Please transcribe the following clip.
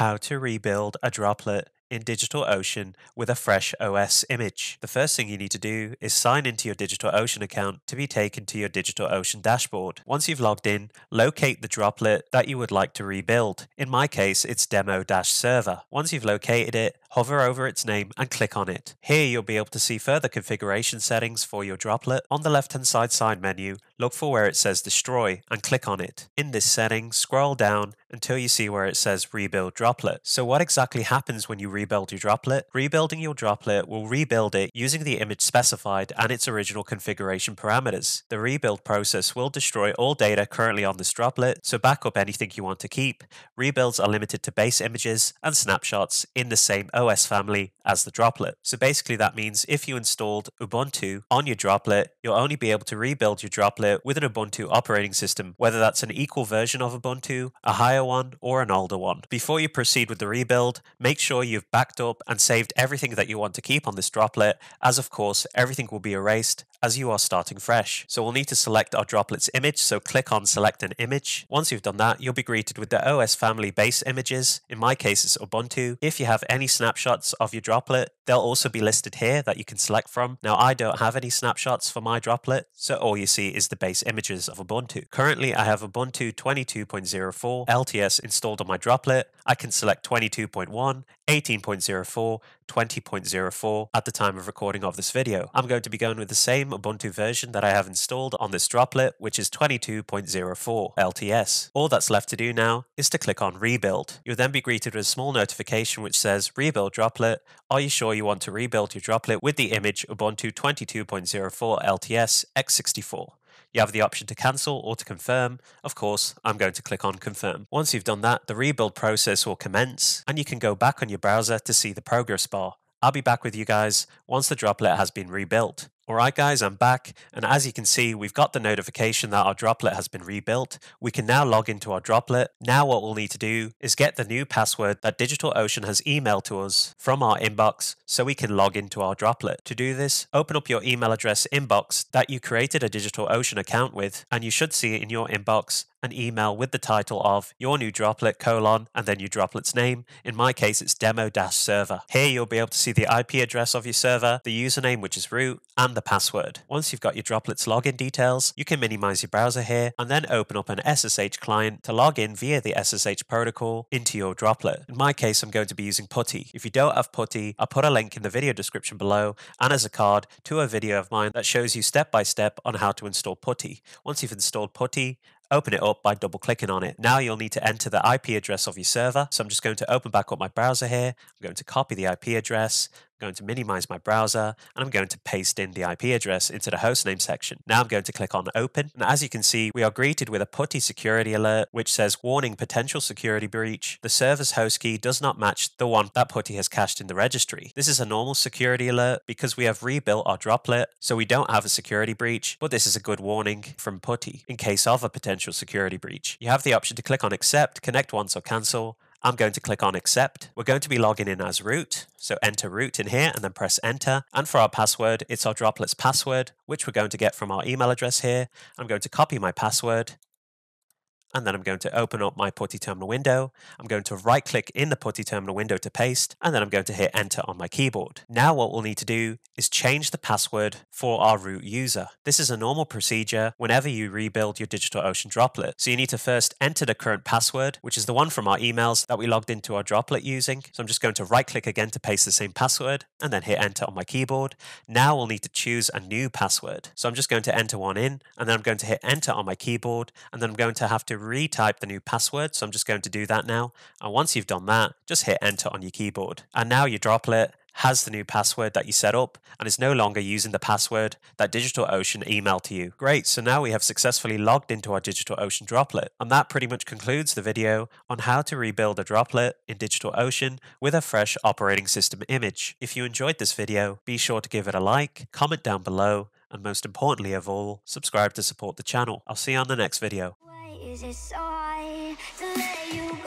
How to rebuild a droplet in DigitalOcean with a fresh OS image. The first thing you need to do is sign into your DigitalOcean account to be taken to your DigitalOcean dashboard. Once you've logged in, locate the droplet that you would like to rebuild. In my case, it's demo-server. Once you've located it, hover over its name and click on it. Here you'll be able to see further configuration settings for your droplet. On the left-hand side menu, look for where it says destroy and click on it. In this setting, scroll down until you see where it says rebuild droplet. So what exactly happens when you rebuild your droplet? Rebuilding your droplet will rebuild it using the image specified and its original configuration parameters. The rebuild process will destroy all data currently on this droplet, so back up anything you want to keep. Rebuilds are limited to base images and snapshots in the same OS family as the droplet. So basically that means if you installed Ubuntu on your droplet, you'll only be able to rebuild your droplet with an Ubuntu operating system, whether that's an equal version of Ubuntu, a higher one, or an older one. Before you proceed with the rebuild, make sure you've backed up and saved everything that you want to keep on this droplet, as of course everything will be erased as you are starting fresh. So we'll need to select our droplet's image, so click on select an image. Once you've done that, you'll be greeted with the OS family base images. In my case, it's Ubuntu. If you have any snapshots of your droplet, they'll also be listed here that you can select from. Now I don't have any snapshots for my droplet, so all you see is the base images of Ubuntu. Currently I have Ubuntu 22.04, LTS installed on my droplet. I can select 22.1, 18.04, 20.04 at the time of recording of this video. I'm going to be going with the same Ubuntu version that I have installed on this droplet, which is 22.04 LTS. All that's left to do now is to click on rebuild. You'll then be greeted with a small notification which says rebuild droplet. Are you sure you want to rebuild your droplet with the image Ubuntu 22.04 LTS x64? You have the option to cancel or to confirm. Of course, I'm going to click on confirm. Once you've done that, the rebuild process will commence and you can go back on your browser to see the progress bar. I'll be back with you guys once the droplet has been rebuilt. Alright guys, I'm back, and as you can see, we've got the notification that our droplet has been rebuilt. We can now log into our droplet. Now what we'll need to do is get the new password that DigitalOcean has emailed to us from our inbox so we can log into our droplet. To do this, open up your email address inbox that you created a DigitalOcean account with, and you should see in your inbox an email with the title of your new droplet : and then your droplet's name. In my case, it's demo-server. Here you'll be able to see the IP address of your server, the username, which is root, and the password. Once you've got your droplet's login details, you can minimize your browser here and then open up an SSH client to log in via the SSH protocol into your droplet. In my case, I'm going to be using PuTTY. If you don't have PuTTY, I'll put a link in the video description below and as a card to a video of mine that shows you step by step on how to install PuTTY. Once you've installed PuTTY, open it up by double clicking on it. Now you'll need to enter the IP address of your server. So I'm just going to open back up my browser here. I'm going to copy the IP address, I'm going to minimize my browser, and I'm going to paste in the IP address into the hostname section. Now I'm going to click on open. And as you can see, we are greeted with a PuTTY security alert, which says warning potential security breach. The server's host key does not match the one that PuTTY has cached in the registry. This is a normal security alert because we have rebuilt our droplet, so we don't have a security breach, but this is a good warning from PuTTY in case of a potential security breach. You have the option to click on accept, connect once, or cancel. I'm going to click on accept. We're going to be logging in as root, so enter root in here and then press enter. And for our password, it's our droplet's password, which we're going to get from our email address here. I'm going to copy my password, and then I'm going to open up my PuTTY terminal window. I'm going to right click in the PuTTY terminal window to paste, and then I'm going to hit enter on my keyboard. Now what we'll need to do is change the password for our root user. This is a normal procedure whenever you rebuild your DigitalOcean droplet. So you need to first enter the current password, which is the one from our emails that we logged into our droplet using. So I'm just going to right click again to paste the same password and then hit enter on my keyboard. Now we'll need to choose a new password. So I'm just going to enter one in, and then I'm going to hit enter on my keyboard, and then I'm going to have to retype the new password, so I'm just going to do that now. And once you've done that, just hit enter on your keyboard. And now your droplet has the new password that you set up and is no longer using the password that DigitalOcean emailed to you. Great, so now we have successfully logged into our DigitalOcean droplet. And that pretty much concludes the video on how to rebuild a droplet in DigitalOcean with a fresh operating system image. If you enjoyed this video, be sure to give it a like, comment down below, and most importantly of all, subscribe to support the channel. I'll see you on the next video. Is it so hard to let you